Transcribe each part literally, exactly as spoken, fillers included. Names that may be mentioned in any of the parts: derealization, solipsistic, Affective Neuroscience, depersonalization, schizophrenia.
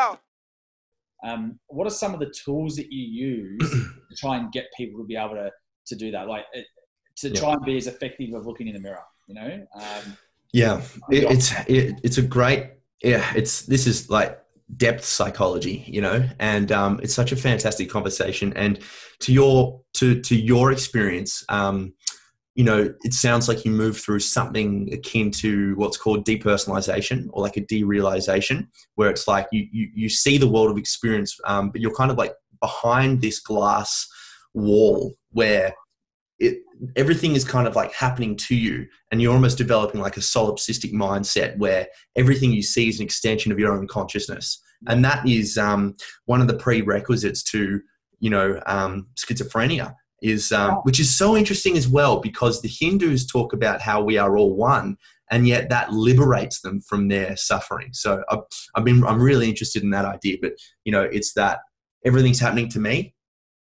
go. Um, what are some of the tools that you use to try and get people to be able to, to do that? Like to try yeah. and be as effective of looking in the mirror, you know? Um, yeah, it, it's, it, it's a great, yeah, it's, this is like depth psychology, you know, and um, it's such a fantastic conversation. And to your, to, to your experience, um, you know, it sounds like you move through something akin to what's called depersonalization, or like a derealization, where it's like you, you, you see the world of experience, um, but you're kind of like behind this glass wall where it, everything is kind of like happening to you, and you're almost developing like a solipsistic mindset where everything you see is an extension of your own consciousness. And that is um, one of the prerequisites to, you know, um, schizophrenia. Is um, which is so interesting as well, because the Hindus talk about how we are all one, and yet that liberates them from their suffering. So I've, I've been, I'm really interested in that idea, but you know, it's that everything's happening to me,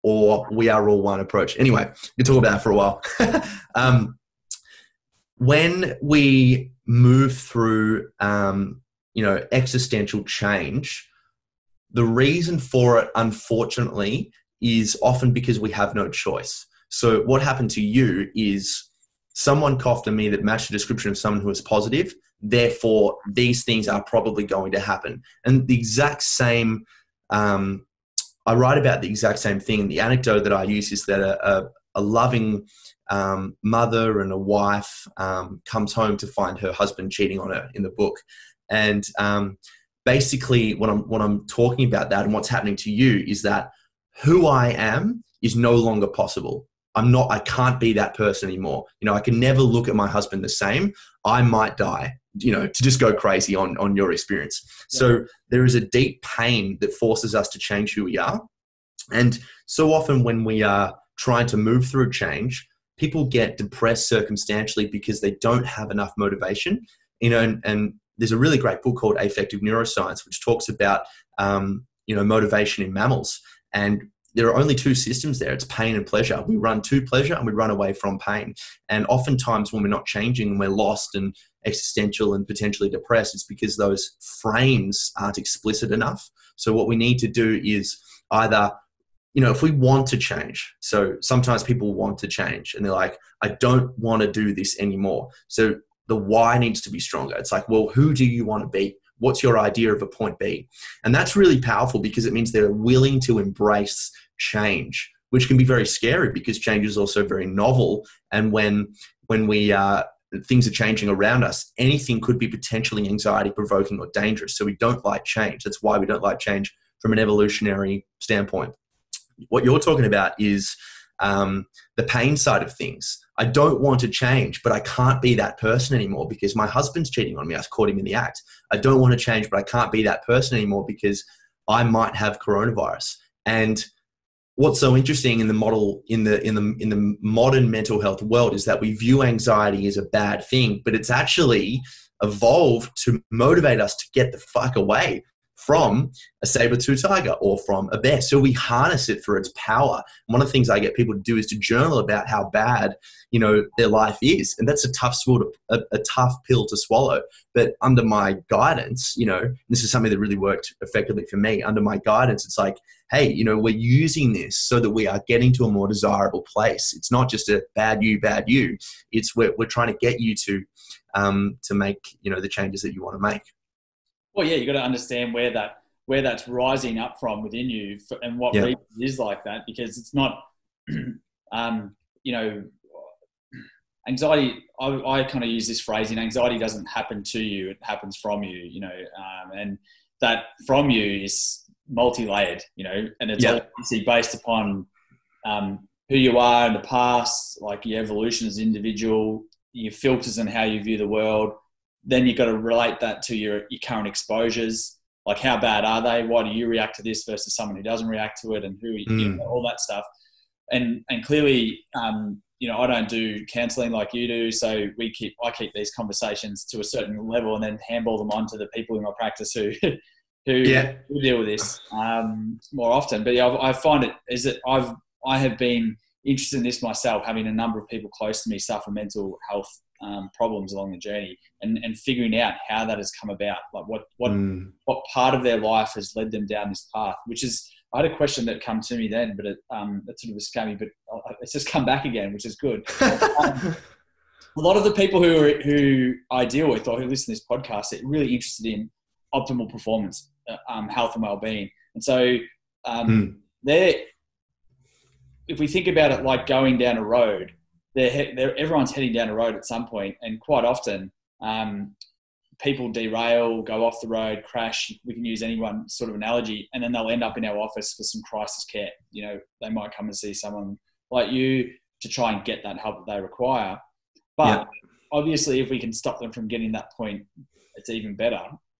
or we are all one approach. Anyway, we can talk about that for a while. um, when we move through, um, you know, existential change, the reason for it, unfortunately, is often because we have no choice. So what happened to you is someone coughed on me that matched the description of someone who was positive. Therefore, these things are probably going to happen. And the exact same, um, I write about the exact same thing. The anecdote that I use is that a, a, a loving um, mother and a wife um, comes home to find her husband cheating on her in the book. And um, basically what I'm, what I'm talking about that and what's happening to you is that who I am is no longer possible. I'm not, I can't be that person anymore. You know, I can never look at my husband the same. I might die, you know, to just go crazy on, on your experience. Yeah. So there is a deep pain that forces us to change who we are. And so often when we are trying to move through change, people get depressed circumstantially because they don't have enough motivation, you know, and, and there's a really great book called Affective Neuroscience, which talks about, um, you know, motivation in mammals. And there are only two systems there. It's pain and pleasure. We run to pleasure and we run away from pain. And oftentimes when we're not changing and we're lost and existential and potentially depressed, it's because those frames aren't explicit enough. So what we need to do is either, you know, if we want to change, so sometimes people want to change and they're like, I don't want to do this anymore. So the why needs to be stronger. It's like, well, who do you want to be? What's your idea of a point B? And that's really powerful because it means they're willing to embrace change, which can be very scary because change is also very novel. And when, when we, uh, things are changing around us, anything could be potentially anxiety provoking or dangerous. So we don't like change. That's why we don't like change from an evolutionary standpoint. What you're talking about is um, the pain side of things. I don't want to change, but I can't be that person anymore because my husband's cheating on me. I've caught him in the act. I don't want to change, but I can't be that person anymore because I might have coronavirus. And what's so interesting in the model, in the, in the, in the modern mental health world is that we view anxiety as a bad thing, but it's actually evolved to motivate us to get the fuck away from a saber-tooth tiger or from a bear. So we harness it for its power. And one of the things I get people to do is to journal about how bad, you know, their life is. And that's a tough, a, a tough pill to swallow. But under my guidance, you know, this is something that really worked effectively for me. Under my guidance, it's like, hey, you know, we're using this so that we are getting to a more desirable place. It's not just a bad you, bad you. It's we're, we're trying to get you to, um, to make, you know, the changes that you want to make. Well, yeah, you've got to understand where that where that's rising up from within you for, and what yeah. reason it is like that, because it's not, um, you know, anxiety, I, I kind of use this phrasing, anxiety doesn't happen to you, it happens from you, you know, um, and that from you is multi-layered, you know, and it's yeah. obviously based upon um, who you are in the past, like your evolution as an individual, your filters and how you view the world. Then you've got to relate that to your, your current exposures. Like, how bad are they? Why do you react to this versus someone who doesn't react to it, and who, mm. you know, all that stuff. And, and clearly, um, you know, I don't do counselling like you do. So we keep, I keep these conversations to a certain level and then handball them on to the people in my practice who, who, yeah. who deal with this um, more often. But yeah, I, I find it is that I've, I have been interested in this myself, having a number of people close to me suffer mental health um, problems along the journey, and, and figuring out how that has come about, like what what mm. what part of their life has led them down this path, which is, I had a question that come to me then, but it, um, it sort of escaped me, but it's just come back again, which is good. um, a lot of the people who are, who I deal with or who listen to this podcast are really interested in optimal performance, uh, um, health and well-being. And so um, mm. they're, if we think about it like going down a road, they're, they're, everyone's heading down a road at some point, and quite often um, people derail, go off the road, crash. We can use any one sort of analogy, and then they'll end up in our office for some crisis care. You know, they might come and see someone like you to try and get that help that they require. But yeah. obviously, if we can stop them from getting that point, it's even better.